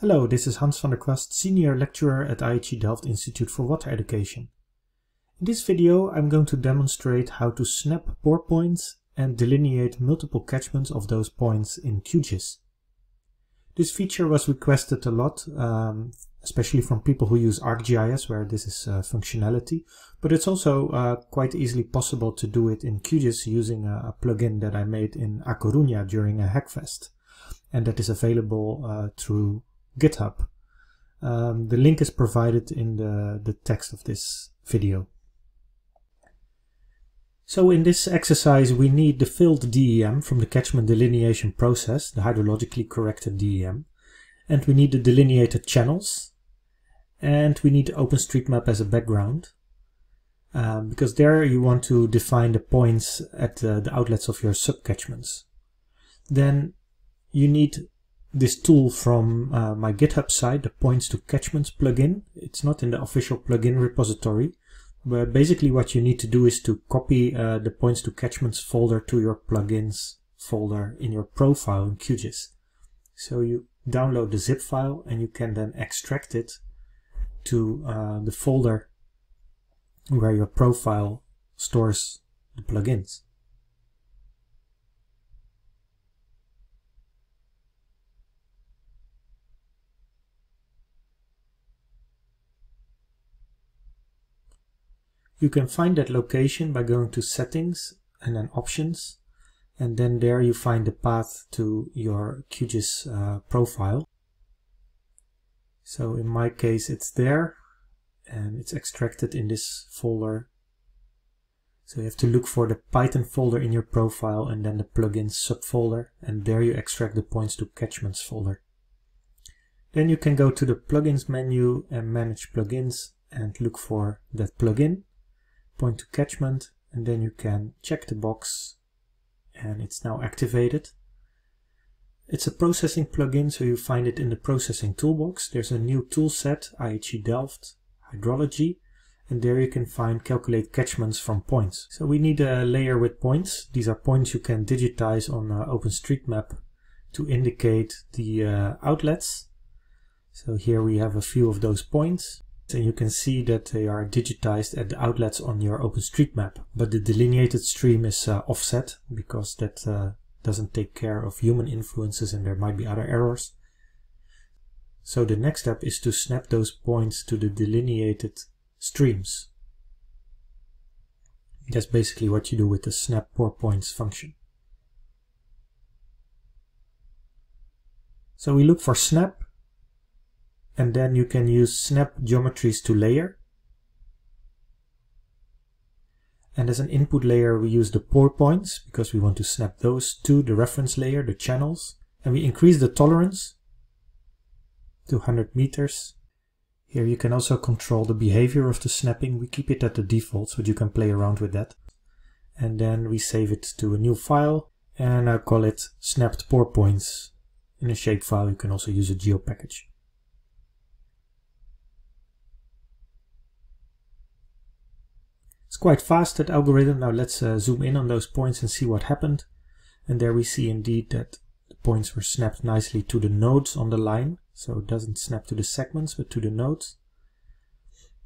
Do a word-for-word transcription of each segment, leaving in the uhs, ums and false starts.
Hello, this is Hans van der Kwast, Senior Lecturer at I H E Delft Institute for Water Education. In this video I'm going to demonstrate how to snap bore points and delineate multiple catchments of those points in Q G I S. This feature was requested a lot, um, especially from people who use ArcGIS, where this is uh, functionality, but it's also uh, quite easily possible to do it in Q G I S using a, a plugin that I made in A Coruña during a hackfest, and that is available uh, through GitHub. Um, the link is provided in the, the text of this video. So in this exercise we need the filled D E M from the catchment delineation process, the hydrologically corrected D E M, and we need the delineated channels, and we need OpenStreetMap as a background, um, because there you want to define the points at the, the outlets of your subcatchments. Then you need this tool from uh, my GitHub site, the points to catchments plugin. It's not in the official plugin repository, but basically what you need to do is to copy uh, the points to catchments folder to your plugins folder in your profile in Q G I S. So you download the zip file and you can then extract it to uh, the folder where your profile stores the plugins. You can find that location by going to Settings and then Options, and then there you find the path to your Q G I S uh, profile. So in my case it's there, and it's extracted in this folder. So you have to look for the Python folder in your profile and then the plugins subfolder, and there you extract the points to catchments folder. Then you can go to the plugins menu and manage plugins and look for that plugin, point to catchment, and then you can check the box, and it's now activated. It's a processing plugin, so you find it in the processing toolbox. There's a new tool set, I H E Delft, Hydrology, and there you can find calculate catchments from points. So we need a layer with points. These are points you can digitize on uh, OpenStreetMap to indicate the uh, outlets. So here we have a few of those points. And you can see that they are digitized at the outlets on your OpenStreetMap, but the delineated stream is uh, offset because that uh, doesn't take care of human influences, and there might be other errors. So the next step is to snap those points to the delineated streams. That's basically what you do with the snap bore points function. So we look for snap, and then you can use snap geometries to layer. And as an input layer we use the bore points, because we want to snap those to the reference layer, the channels. And we increase the tolerance to one hundred meters. Here you can also control the behavior of the snapping. We keep it at the defaults, but you can play around with that. And then we save it to a new file, and I call it snapped bore points. In a shapefile you can also use a geo package. It's quite fast, that algorithm. Now let's uh, zoom in on those points and see what happened. And there we see indeed that the points were snapped nicely to the nodes on the line. So it doesn't snap to the segments, but to the nodes.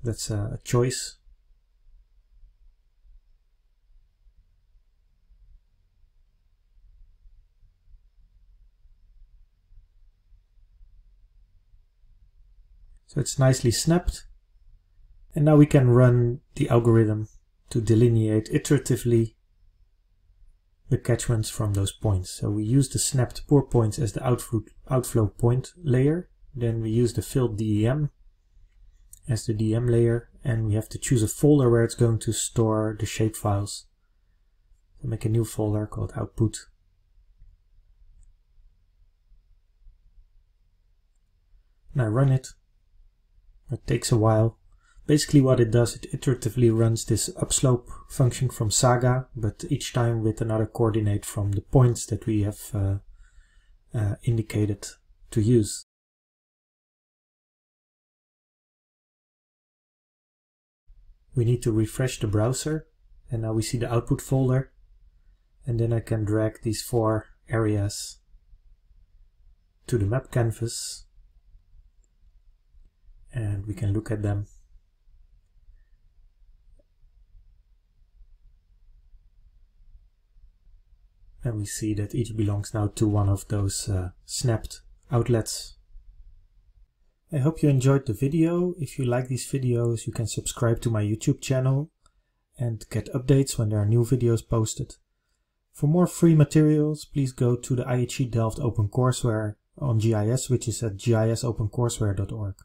That's a choice. So it's nicely snapped. And now we can run the algorithm to delineate iteratively the catchments from those points. So we use the snapped bore points as the outflow, outflow point layer, then we use the filled D E M as the D E M layer, and we have to choose a folder where it's going to store the shapefiles. So make a new folder called output. And I run it. It takes a while. Basically what it does, it iteratively runs this upslope function from Saga, but each time with another coordinate from the points that we have uh, uh, indicated to use. We need to refresh the browser, and now we see the output folder, and then I can drag these four areas to the map canvas and we can look at them. And we see that each belongs now to one of those uh, snapped outlets. I hope you enjoyed the video. If you like these videos, you can subscribe to my YouTube channel and get updates when there are new videos posted. For more free materials, please go to the I H E Delft OpenCourseWare on G I S, which is at gisopencourseware dot org.